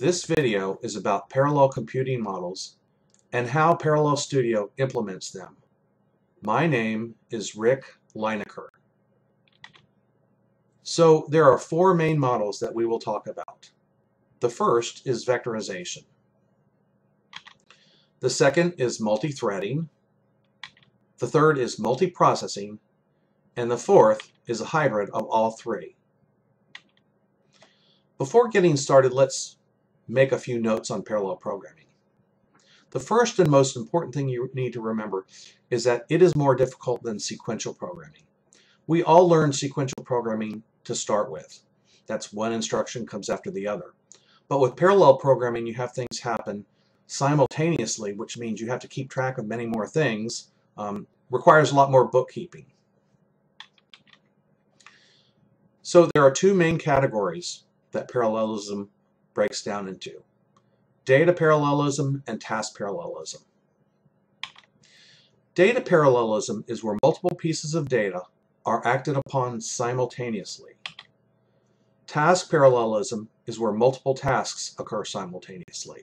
This video is about parallel computing models and how Parallel Studio implements them. My name is Rick Leinecker. So there are four main models that we will talk about. The first is vectorization. The second is multi-threading. The third is multiprocessing, and the fourth is a hybrid of all three. Before getting started, let's make a few notes on parallel programming. The first and most important thing you need to remember is that it is more difficult than sequential programming. We all learn sequential programming to start with. That's one instruction comes after the other. But with parallel programming, you have things happen simultaneously, which means you have to keep track of many more things. Requires a lot more bookkeeping. So there are two main categories that parallelism breaks down into: data parallelism and task parallelism. Data parallelism is where multiple pieces of data are acted upon simultaneously. Task parallelism is where multiple tasks occur simultaneously.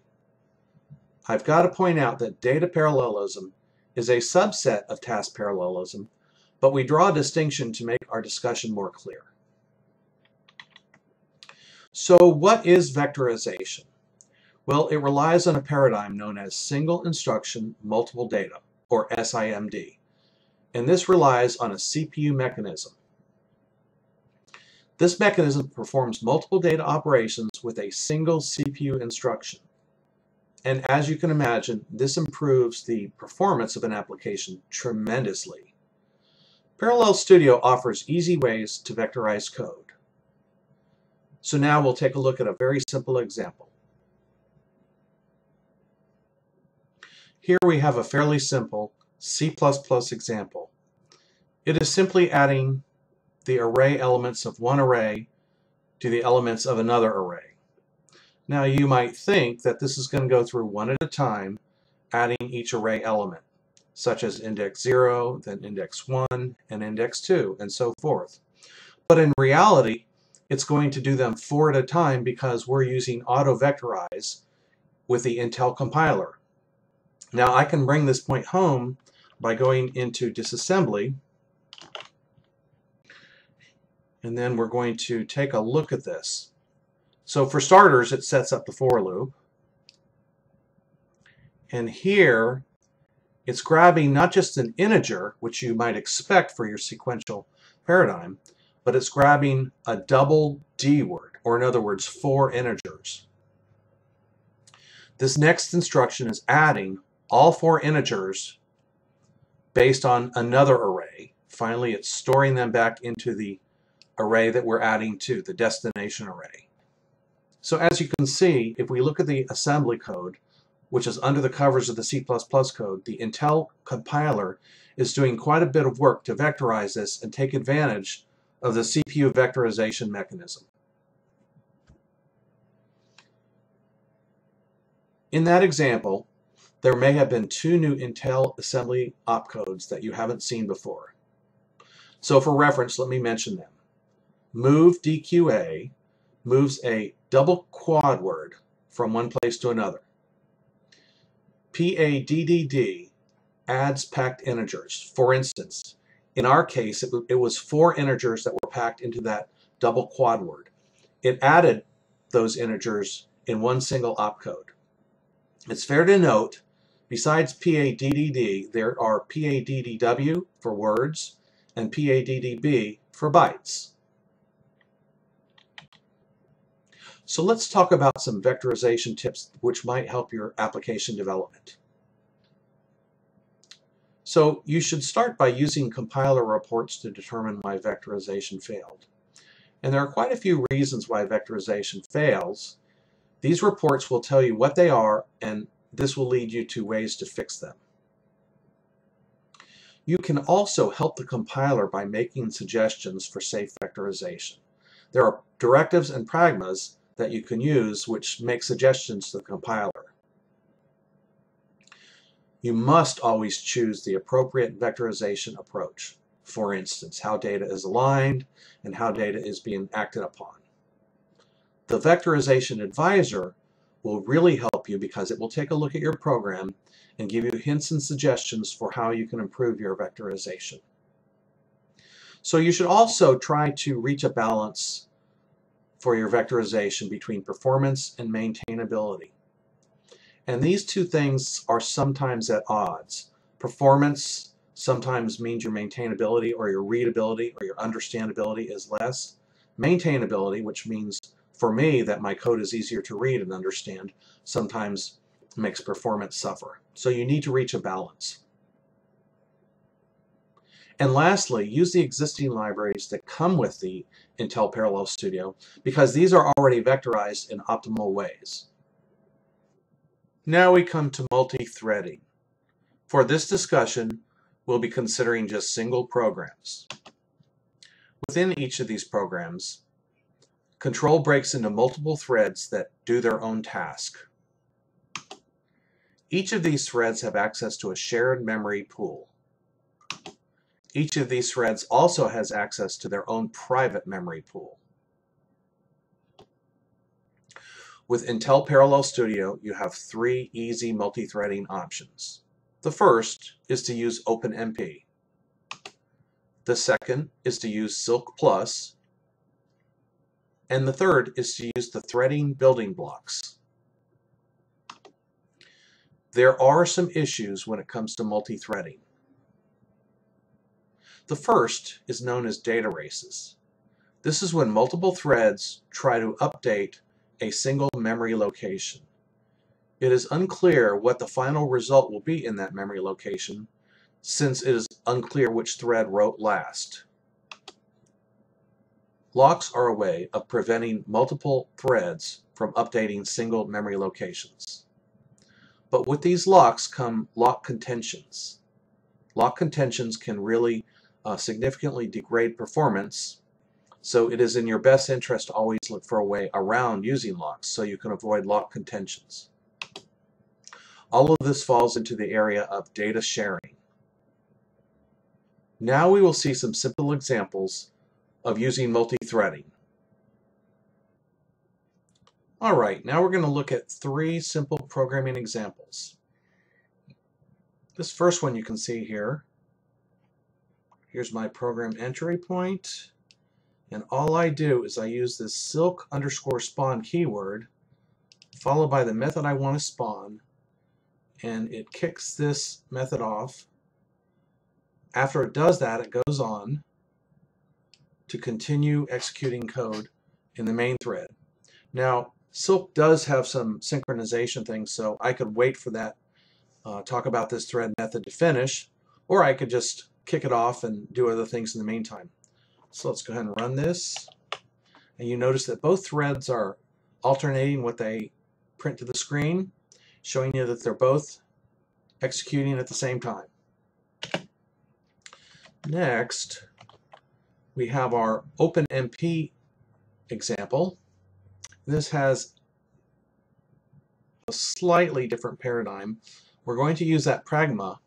I've got to point out that data parallelism is a subset of task parallelism, but we draw a distinction to make our discussion more clear. So what is vectorization? Well, it relies on a paradigm known as single instruction multiple data, or SIMD, and this relies on a CPU mechanism. This mechanism performs multiple data operations with a single CPU instruction. And as you can imagine, this improves the performance of an application tremendously. Parallel Studio offers easy ways to vectorize code. So now we'll take a look at a very simple example. Here we have a fairly simple C++ example. It is simply adding the array elements of one array to the elements of another array. Now you might think that this is going to go through one at a time, adding each array element, such as index 0, then index 1, and index 2, and so forth. But in reality, it's going to do them four at a time because we're using auto-vectorize with the Intel compiler. Now I can bring this point home by going into disassembly, and then we're going to take a look at this. So for starters, it sets up the for loop. And here, it's grabbing not just an integer, which you might expect for your sequential paradigm, but it's grabbing a double D word, or in other words, four integers. This next instruction is adding all four integers based on another array. Finally, it's storing them back into the array that we're adding to, the destination array. So as you can see, if we look at the assembly code, which is under the covers of the C++ code, the Intel compiler is doing quite a bit of work to vectorize this and take advantage of the CPU vectorization mechanism. In that example, there may have been two new Intel assembly opcodes that you haven't seen before. So for reference, let me mention them. MOVDQA moves a double quad word from one place to another. PADDD adds packed integers. For instance, in our case, it was four integers that were packed into that double quad word. It added those integers in one single opcode. It's fair to note, besides PADDD, there are PADDW for words and PADDB for bytes. So let's talk about some vectorization tips which might help your application development. So you should start by using compiler reports to determine why vectorization failed. And there are quite a few reasons why vectorization fails. These reports will tell you what they are, and this will lead you to ways to fix them. You can also help the compiler by making suggestions for safe vectorization. There are directives and pragmas that you can use which make suggestions to the compiler. You must always choose the appropriate vectorization approach. For instance, how data is aligned and how data is being acted upon. The vectorization advisor will really help you because it will take a look at your program and give you hints and suggestions for how you can improve your vectorization. So you should also try to reach a balance for your vectorization between performance and maintainability. And these two things are sometimes at odds. Performance sometimes means your maintainability or your readability or your understandability is less. Maintainability, which means for me that my code is easier to read and understand, sometimes makes performance suffer. So you need to reach a balance. And lastly, use the existing libraries that come with the Intel Parallel Studio because these are already vectorized in optimal ways. Now we come to multi-threading. For this discussion, we'll be considering just single programs. Within each of these programs, control breaks into multiple threads that do their own task. Each of these threads have access to a shared memory pool. Each of these threads also has access to their own private memory pool. With Intel Parallel Studio, you have three easy multi-threading options. The first is to use OpenMP. The second is to use Silk Plus. And the third is to use the threading building blocks. There are some issues when it comes to multi-threading. The first is known as data races. This is when multiple threads try to update a single memory location. It is unclear what the final result will be in that memory location, since it is unclear which thread wrote last. Locks are a way of preventing multiple threads from updating single memory locations. But with these locks come lock contentions. Lock contentions can really significantly degrade performance, so it is in your best interest to always look for a way around using locks so you can avoid lock contentions. All of this falls into the area of data sharing. Now we will see some simple examples of using multi-threading. Alright, now we're going to look at three simple programming examples. This first one you can see here. Here's my program entry point, and all I do is I use this silk_spawn keyword followed by the method I want to spawn, and it kicks this method off. After it does that, it goes on to continue executing code in the main thread. Now, Silk does have some synchronization things, so I could wait for that, talk about this thread method to finish, or I could just kick it off and do other things in the meantime. So let's go ahead and run this. And you notice that both threads are alternating what they print to the screen, showing you that they're both executing at the same time. Next, we have our OpenMP example. This has a slightly different paradigm. We're going to use that pragma.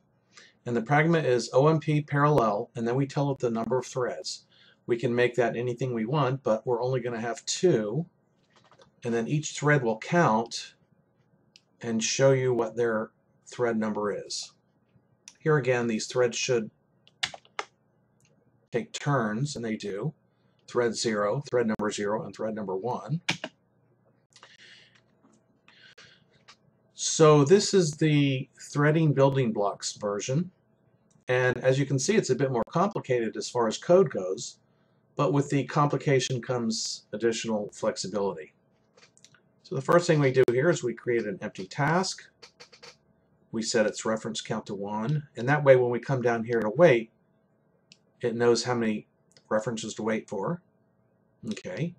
And the pragma is OMP parallel, and then we tell it the number of threads. We can make that anything we want, but we're only going to have two. And then each thread will count and show you what their thread number is. Here again, these threads should take turns, and they do. Thread 0, thread number 0, and thread number 1. So this is the threading building blocks version, and as you can see, it's a bit more complicated as far as code goes, but with the complication comes additional flexibility. So the first thing we do here is we create an empty task. We set its reference count to 1, and that way when we come down here to wait, it knows how many references to wait for. Okay,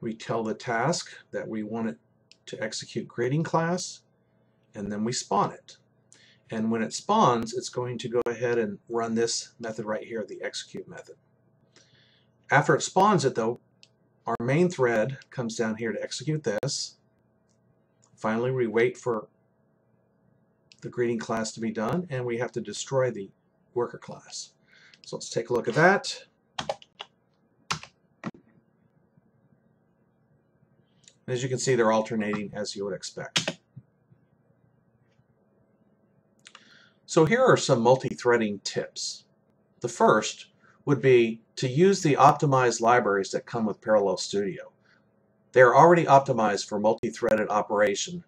we tell the task that we want it to execute grading class, and then we spawn it. And when it spawns, it's going to go ahead and run this method right here, the execute method. After it spawns it, though, our main thread comes down here to execute this. Finally, we wait for the greeting class to be done, and we have to destroy the worker class. So let's take a look at that. And as you can see, they're alternating as you would expect. So here are some multi-threading tips. The first would be to use the optimized libraries that come with Parallel Studio. They are already optimized for multi-threaded operation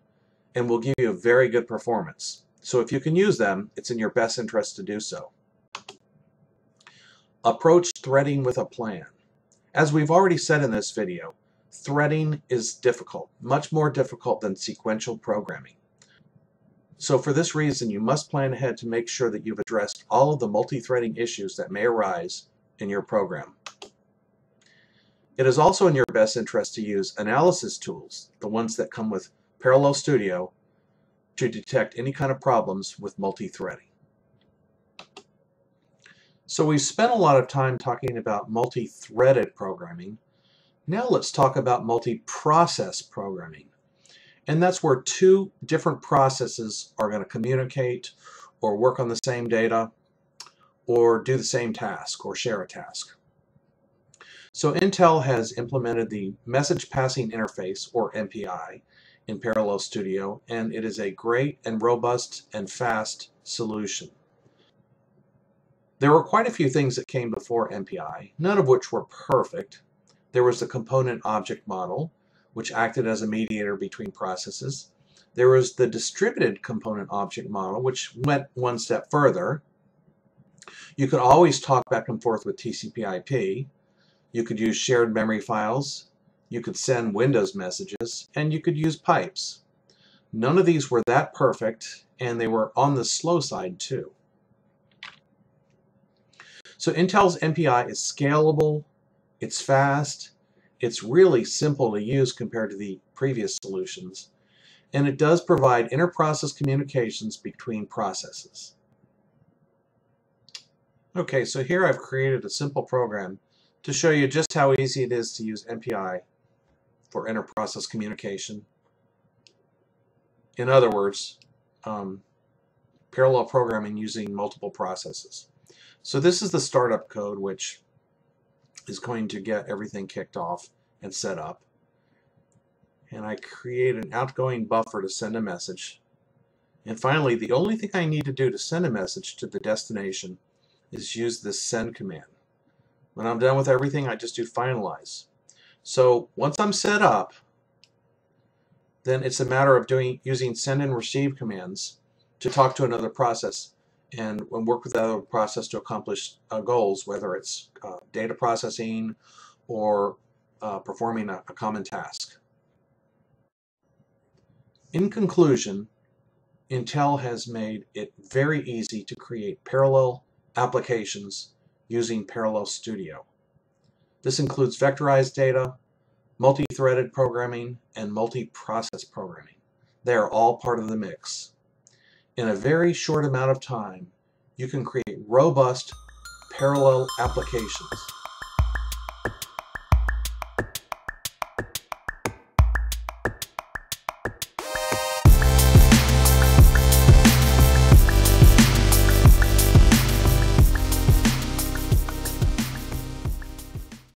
and will give you a very good performance. So if you can use them, it's in your best interest to do so. Approach threading with a plan. As we've already said in this video, threading is difficult, much more difficult than sequential programming. So for this reason, you must plan ahead to make sure that you've addressed all of the multi-threading issues that may arise in your program. It is also in your best interest to use analysis tools, the ones that come with Parallel Studio, to detect any kind of problems with multi-threading. So we've spent a lot of time talking about multi-threaded programming. Now let's talk about multi-process programming. And that's where two different processes are going to communicate or work on the same data or do the same task or share a task. So Intel has implemented the Message Passing Interface, or MPI, in Parallel Studio, and it is a great and robust and fast solution. There were quite a few things that came before MPI, none of which were perfect. There was the component object model, which acted as a mediator between processes. There was the distributed component object model, which went one step further. You could always talk back and forth with TCP/IP. You could use shared memory files. You could send Windows messages, and you could use pipes. None of these were that perfect, and they were on the slow side too. So Intel's MPI is scalable, it's fast, it's really simple to use compared to the previous solutions, and it does provide interprocess communications between processes. Okay, so here I've created a simple program to show you just how easy it is to use MPI for interprocess communication. In other words, parallel programming using multiple processes. So this is the startup code, which is going to get everything kicked off and set up. And I create an outgoing buffer to send a message. And finally, the only thing I need to do to send a message to the destination is use this send command. When I'm done with everything, I just do finalize. So once I'm set up, then it's a matter of using send and receive commands to talk to another process and work with that other process to accomplish goals, whether it's data processing or performing a common task. In conclusion, Intel has made it very easy to create parallel applications using Parallel Studio. This includes vectorized data, multi-threaded programming, and multi-process programming. They are all part of the mix. In a very short amount of time, you can create robust parallel applications.